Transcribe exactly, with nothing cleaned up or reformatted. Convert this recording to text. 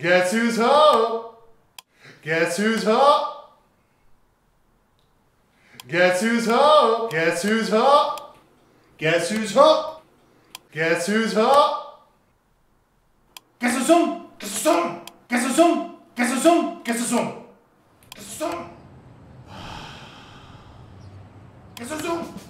Guess who's home? Guess who's home? Guess who's home? Guess who's home? Guess who's home? Guess who's home? Guess who's home? Guess who's home? Guess who's home? Guess who's home? Guess who's home? Guess who's home? Guess who's home?